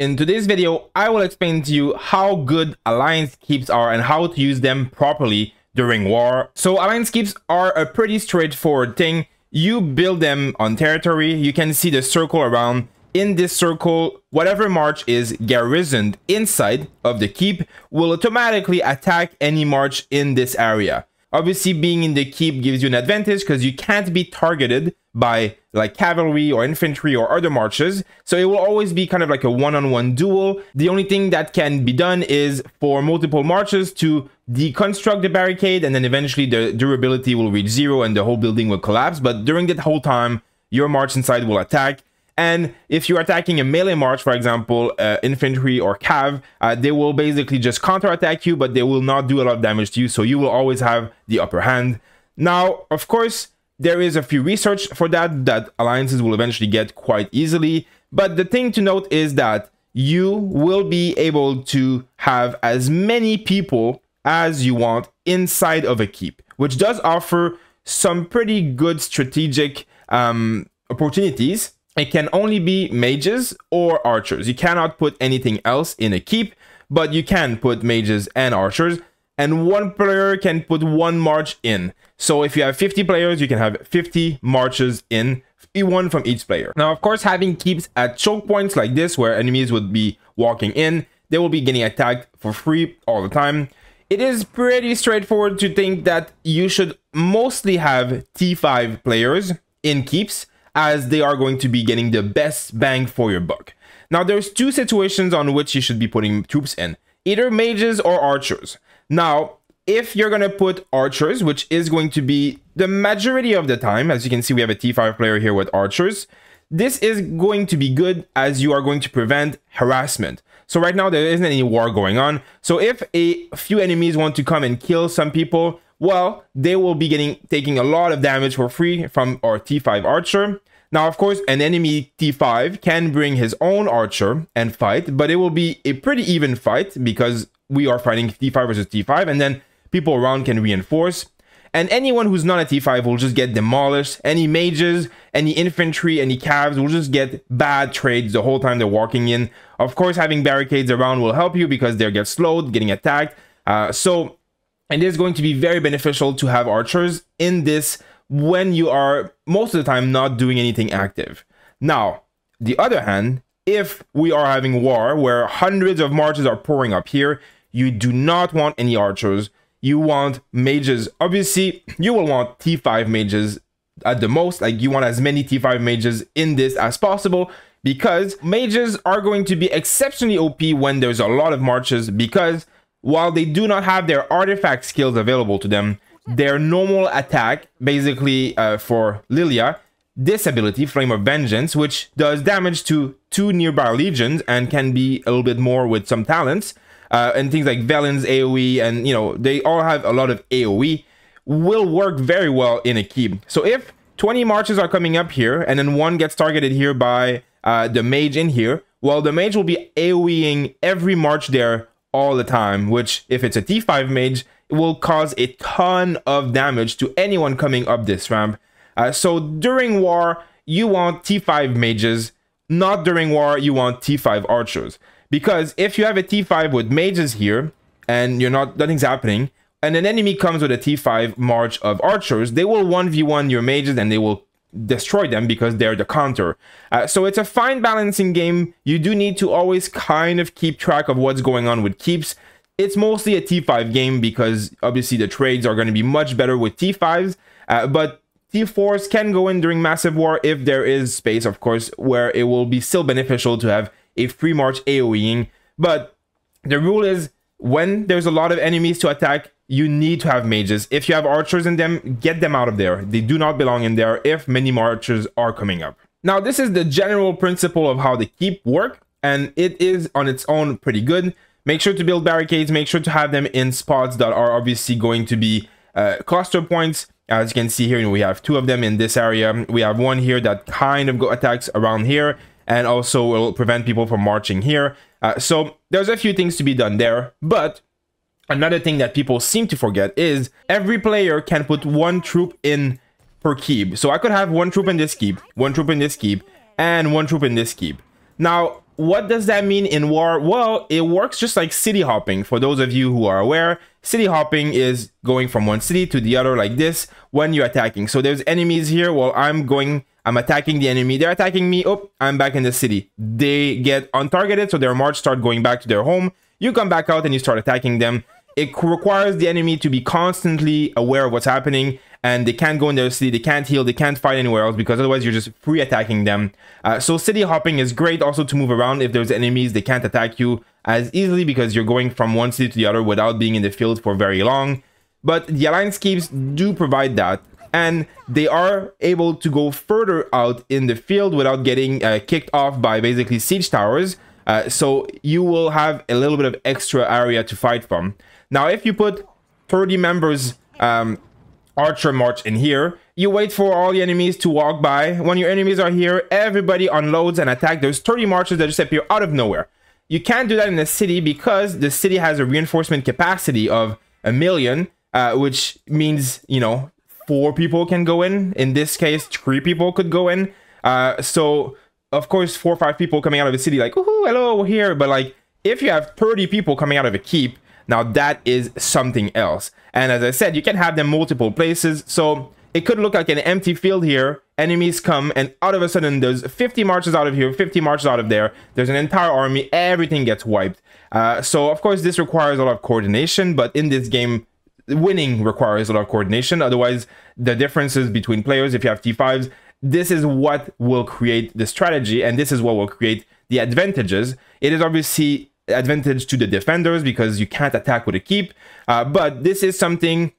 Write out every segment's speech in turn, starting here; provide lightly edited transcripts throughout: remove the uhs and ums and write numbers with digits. In today's video, I will explain to you how good alliance keeps are and how to use them properly during war. So alliance keeps are a pretty straightforward thing. You build them on territory. You can see the circle around. In this circle, whatever march is garrisoned inside of the keep will automatically attack any march in this area. Obviously, being in the keep gives you an advantage because you can't be targeted by like cavalry or infantry or other marches, so it will always be kind of like a one-on-one duel. The only thing that can be done is for multiple marches to deconstruct the barricade, and then eventually the durability will reach zero and the whole building will collapse. But during that whole time, your march inside will attack, and if you're attacking a melee march, for example, infantry or cav, they will basically just counterattack you, but they will not do a lot of damage to you, so you will always have the upper hand. Now, of course, there is a few research for that alliances will eventually get quite easily. But the thing to note is that you will be able to have as many people as you want inside of a keep, which does offer some pretty good strategic opportunities. It can only be mages or archers. You cannot put anything else in a keep, but you can put mages and archers. And one player can put one march in. So if you have 50 players, you can have 50 marches in, one from each player. Now, of course, having keeps at choke points like this, where enemies would be walking in, they will be getting attacked for free all the time. It is pretty straightforward to think that you should mostly have T5 players in keeps, as they are going to be getting the best bang for your buck. Now, there's two situations on which you should be putting troops in, either mages or archers. Now, if you're going to put archers, which is going to be the majority of the time, as you can see, we have a T5 player here with archers. This is going to be good as you are going to prevent harassment. So right now, there isn't any war going on. So if a few enemies want to come and kill some people, well, they will be taking a lot of damage for free from our T5 archer. Now, of course, an enemy T5 can bring his own archer and fight, but it will be a pretty even fight because we are fighting T5 versus T5, and then people around can reinforce. And anyone who's not a T5 will just get demolished. Any mages, any infantry, any calves will just get bad trades the whole time they're walking in. Of course, having barricades around will help you because they'll get slowed, getting attacked. So it is going to be very beneficial to have archers in this when you are most of the time not doing anything active. Now, the other hand, if we are having war where hundreds of marches are pouring up here, you do not want any archers. You want mages. Obviously, you will want T5 mages at the most. Like, you want as many T5 mages in this as possible, because mages are going to be exceptionally OP when there's a lot of marches, because while they do not have their artifact skills available to them, their normal attack, basically for Lilia, this ability, Flame of Vengeance, which does damage to two nearby legions and can be a little bit more with some talents, and things like Velen's AoE, and you know, they all have a lot of AoE, will work very well in a keep. So if 20 marches are coming up here and then one gets targeted here by the mage in here, well, the mage will be AoEing every march there all the time, which if it's a T5 mage, it will cause a ton of damage to anyone coming up this ramp. So during war, you want T5 mages. Not during war, you want T5 archers. Because if you have a T5 with mages here, and nothing's happening, and an enemy comes with a T5 march of archers, they will 1v1 your mages and they will destroy them because they're the counter. So it's a fine balancing game. You do need to always kind of keep track of what's going on with keeps. It's mostly a T5 game because obviously the trades are going to be much better with T5s, but T4s can go in during massive war if there is space, of course, where it will be still beneficial to have a free march AoEing. But the rule is, when there's a lot of enemies to attack, you need to have mages. If you have archers in them, get them out of there. They do not belong in there if many marchers are coming up. Now, this is the general principle of how the keep work, and it is on its own pretty good. Make sure to build barricades, make sure to have them in spots that are obviously going to be cluster points. As you can see here, we have two of them in this area. We have one here that kind of attacks around here, and also will prevent people from marching here. So there's a few things to be done there. But another thing that people seem to forget is every player can put one troop in per keep. So I could have one troop in this keep, one troop in this keep, and one troop in this keep. Now, What does that mean in war? Well, it works just like city hopping. For those of you who are aware, city hopping is going from one city to the other like this when you're attacking. So there's enemies here. Well, I'm attacking the enemy. They're attacking me. Oh, I'm back in the city. They get untargeted, so their march start going back to their home. You come back out and you start attacking them. It requires the enemy to be constantly aware of what's happening, and they can't go in their city, they can't heal, they can't fight anywhere else, because otherwise you're just free attacking them. So city hopping is great also to move around. If there's enemies, they can't attack you as easily because you're going from one city to the other without being in the field for very long. But the Alliance keeps do provide that, and they are able to go further out in the field without getting kicked off by basically siege towers. So you will have a little bit of extra area to fight from. Now, if you put 30 members Archer March in here, you wait for all the enemies to walk by. When your enemies are here, everybody unloads and attacks. There's 30 marchers that just appear out of nowhere. You can't do that in a city because the city has a reinforcement capacity of 1,000,000, which means, you know, 4 people can go in. In this case, 3 people could go in. So, of course, 4 or 5 people coming out of a city, like, ooh, hello, we're here. But, like, if you have 30 people coming out of a keep, now that is something else. And as I said, you can have them multiple places. So it could look like an empty field here. Enemies come, and out of a sudden, there's 50 marches out of here, 50 marches out of there. There's an entire army. Everything gets wiped. So, of course, this requires a lot of coordination. But in this game, winning requires a lot of coordination. Otherwise, the differences between players, if you have T5s, this is what will create the strategy, and this is what will create the advantages. It is obviously advantage to the defenders because you can't attack with a keep, but this is something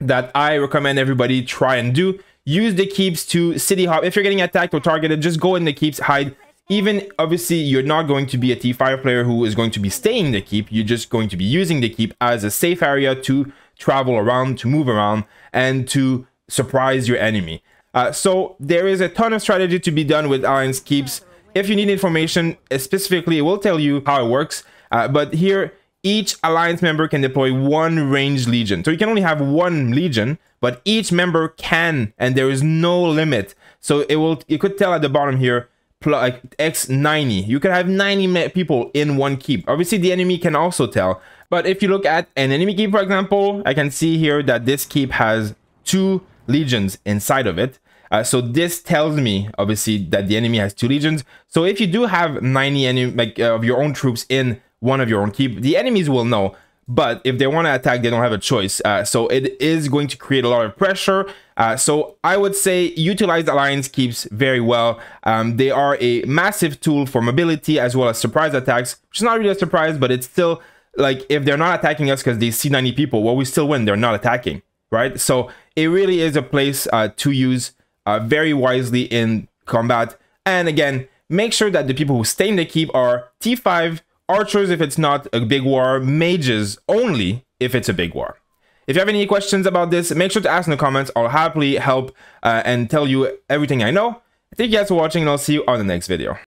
that I recommend everybody try and do. Use the keeps to city hop. If you're getting attacked or targeted, just go in the keeps, hide. Even obviously you're not going to be a T5 player who is going to be staying in the keep. You're just going to be using the keep as a safe area to travel around, to move around, and to surprise your enemy. So there is a ton of strategy to be done with Alliance keeps. If you need information specifically, it will tell you how it works. But here, each Alliance member can deploy 1 ranged legion. So you can only have 1 legion, but each member can, and there is no limit. So it could tell at the bottom here, like X 90. You could have 90 people in 1 keep. Obviously, the enemy can also tell. But if you look at an enemy keep, for example, I can see here that this keep has 2 legions inside of it. So this tells me, obviously, that the enemy has 2 legions. So if you do have 90 of your own troops in one of your own keep, the enemies will know. But if they want to attack, they don't have a choice. So it is going to create a lot of pressure. So I would say utilize Alliance keeps very well. They are a massive tool for mobility as well as surprise attacks, which is not really a surprise, but it's still like if they're not attacking us because they see 90 people, well, we still win. They're not attacking, right? So it really is a place to use very wisely in combat. And again, make sure that the people who stay in the keep are T5, archers if it's not a big war, mages only if it's a big war. If you have any questions about this, make sure to ask in the comments. I'll happily help and tell you everything I know. Thank you guys for watching, and I'll see you on the next video.